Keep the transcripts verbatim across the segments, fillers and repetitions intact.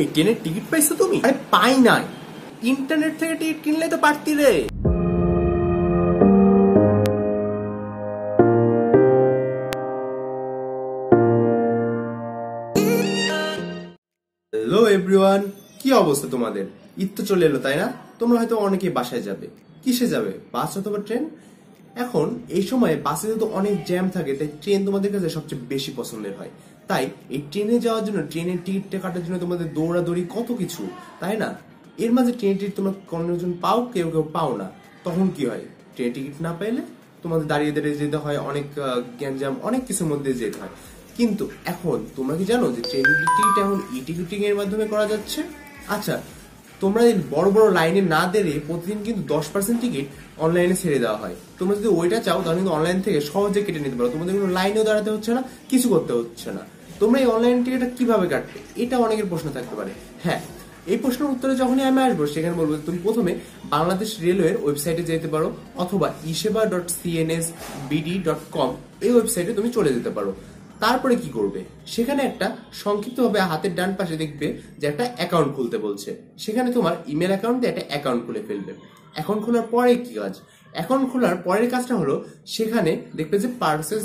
এই ট্রেনের টিকিট পাইছো তুমি? আরে পাই নাই, ইন্টারনেট থেকে টিকিট কিনলে তো পারতি রে। হ্যালো এভরিওয়ান, কি অবস্থা তোমাদের? ঈদ তো চলে এলো তাই না? তোমরা হয়তো অনেকে বাসায় যাবে। কিসে যাবে, বাস অথবা ট্রেন? এখন এই সময়ে বাসে তো অনেক জ্যাম থাকে, তাই ট্রেন তোমাদের কাছে সবচেয়ে বেশি পছন্দের হয়। তাই এই ট্রেনে যাওয়ার জন্য, ট্রেনের টিকিটটা কাটার জন্য তোমাদের দৌড়াদৌড়ি কত কিছু, তাই না? এর মাঝে ট্রেন টিকিট তোমরা কোনোজন পাও, কেউ কেউ পাও না। তখন কি হয়, ট্রেন টিকিট না পেলে তোমাদের দাঁড়িয়ে দাঁড়িয়ে যেতে হয়, অনেক গ্যাঞ্জাম, অনেক কিছুর মধ্যে যেতে হয়। কিন্তু এখন তোমরা কি জানো যে ট্রেন টিকিট এখন ই টিকিটিং এর মাধ্যমে করা যাচ্ছে? আচ্ছা, তোমরা বড় বড় লাইনে না দাঁড়িয়ে প্রতিদিন কিন্তু দশ পার্সেন্ট টিকিট অনলাইনে ছেড়ে দেওয়া হয়। তোমরা যদি ওইটা চাও তাহলে কিন্তু অনলাইন থেকে সহজে কেটে নিতে পারো, তোমাদের কোনো লাইনেও দাঁড়াতে হচ্ছে না, কিছু করতে হচ্ছে না। তোমরা এই অনলাইন টিকিটটা কিভাবে কাটবে, এটা অনেকের প্রশ্ন থাকতে পারে। হ্যাঁ, এই প্রশ্নের উত্তরে যখনই আমি আসবো সেখানে বলবো তুমি প্রথমে বাংলাদেশ রেলওয়ের ওয়েবসাইটে যেতে পারো, অথবা ইসেবা ডট সিএনএসবিডি ডট কম এই ওয়েবসাইটে তুমি চলে যেতে পারো। তারপরে কি করবে, সেখানে একটা সংক্ষিপ্তভাবে হাতের ডান পাশে দেখবে যে একটা অ্যাকাউন্ট খুলতে বলছে। সেখানে তোমার ইমেল অ্যাকাউন্ট দিয়ে একটা অ্যাকাউন্ট খুলে ফেলবে। অ্যাকাউন্ট খোলার পরে কি কাজ, অ্যাকাউন্ট খোলার পরের কাজটা হলো সেখানে দেখবে যে পারচেজ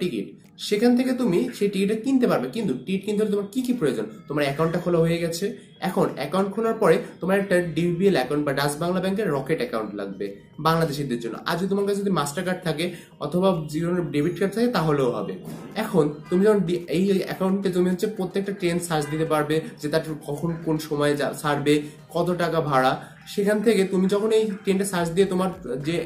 টিকিট, সেখান থেকে তুমি সেই টিকিটটা কিনতে পারবে। কিন্তু টিকিট কিনতে হলে তোমার কি কি প্রয়োজন, তোমার অ্যাকাউন্টটা খোলা হয়ে গেছে। এখন অ্যাকাউন্ট খোলার পরে তোমার একটা ডিবিএল অ্যাকাউন্ট বা ডাচ বাংলা ব্যাংকের রকেট অ্যাকাউন্ট লাগবে বাংলাদেশিদের জন্য। আর যদি তোমার কাছে যদি মাস্টার কার্ড থাকে অথবা জীবনের ডেবিট কার্ড থাকে তাহলেও হবে। এখন তুমি যখন এই অ্যাকাউন্টে তুমি হচ্ছে প্রত্যেকটা ট্রেন সার্চ দিতে পারবে যে তার কখন কোন সময় যা ছাড়বে, কত টাকা ভাড়া। সেখান থেকে তুমি যখন এই ট্রেনটা সার্চ দিয়ে তোমার যে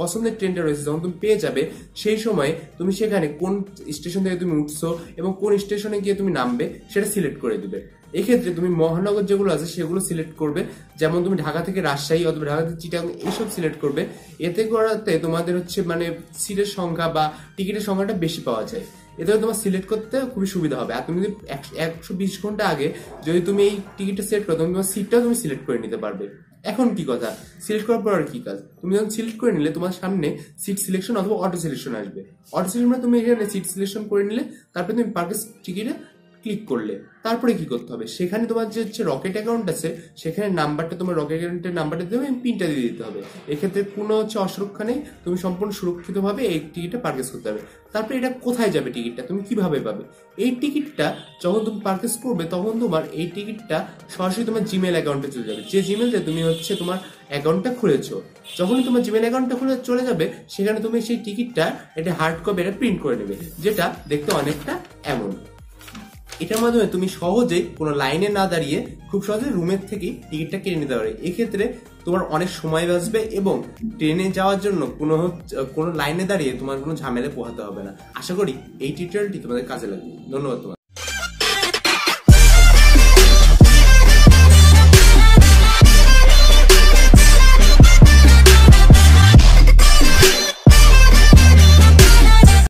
পছন্দের ট্রেনটা রয়েছে যখন তুমি পেয়ে যাবে, সেই সময় তুমি সেখানে কোন স্টেশন থেকে তুমি উঠছো এবং কোন স্টেশনে গিয়ে তুমি নামবে সেটা সিলেক্ট করে দেবে। এক্ষেত্রে তুমি মহানগর যেগুলো আছে সেগুলো সিলেক্ট করবে, যেমন তুমি ঢাকা থেকে রাজশাহী অথবা ঢাকা থেকে চিটাগং এইসব সিলেক্ট করবে। এতে করাতে তোমাদের হচ্ছে মানে সিটের সংখ্যা বা টিকিটের সংখ্যাটা বেশি পাওয়া যায়, এতে তোমার সিলেক্ট করতে খুবই সুবিধা হবে। আর তুমি যদি একশো বিশ ঘন্টা আগে যদি তুমি এই টিকিটটা সিলেক্ট করো, তোমার সিটটাও তুমি সিলেক্ট করে নিতে পারবে। এখন কি কথা, সিলেক্ট করার পর আর কি কাজ, তুমি যখন সিলেক্ট করে নিলে তোমার সামনে সিট সিলেকশন অথবা অটো সিলেকশন আসবে। অটো সিলেকশনে তুমি এখানে সিট সিলেকশন করে নিলে, তারপরে তুমি পার্কের টিকিটে ক্লিক করলে। তারপরে কি করতে হবে, সেখানে তোমার যে হচ্ছে রকেট অ্যাকাউন্ট আছে সেখানে নাম্বারটা, তোমার রকেট অ্যাকাউন্টের নাম্বারটা দেবে এবং পিনটা দিয়ে দিতে হবে। এক্ষেত্রে কোনো হচ্ছে অসুরক্ষা নেই, তুমি সম্পূর্ণ সুরক্ষিতভাবে এই টিকিটটা পারচেজ করতে হবে। তারপরে এটা কোথায় যাবে, টিকিটটা তুমি কিভাবে পাবে? এই টিকিটটা যখন তুমি পারচেজ করবে তখন তোমার এই টিকিটটা সরাসরি তোমার জিমেল অ্যাকাউন্টে চলে যাবে, যে জিমেলটা তুমি হচ্ছে তোমার অ্যাকাউন্টটা খুলেছো। যখনই তোমার জিমেল অ্যাকাউন্টটা খুলে চলে যাবে, সেখানে তুমি সেই টিকিটটা এটা হার্ড কপি এটা প্রিন্ট করে নেবে, যেটা দেখতে অনেকটা এমন। এটার মাধ্যমে তুমি সহজেই কোনো লাইনে না দাঁড়িয়ে খুব সহজে রুমের থেকেই টিকিটটা কেটে নিতে পারবে। এক্ষেত্রে তোমার অনেক সময় বাঁচবে এবং ট্রেনে যাওয়ার জন্য কোনো কোনো লাইনে দাঁড়িয়ে তোমার কোনো ঝামেলা পোহাতে হবে না। আশা করি এই টিউটোরিয়ালটি তোমাদের কাজে লাগবে। ধন্যবাদ তোমাদের।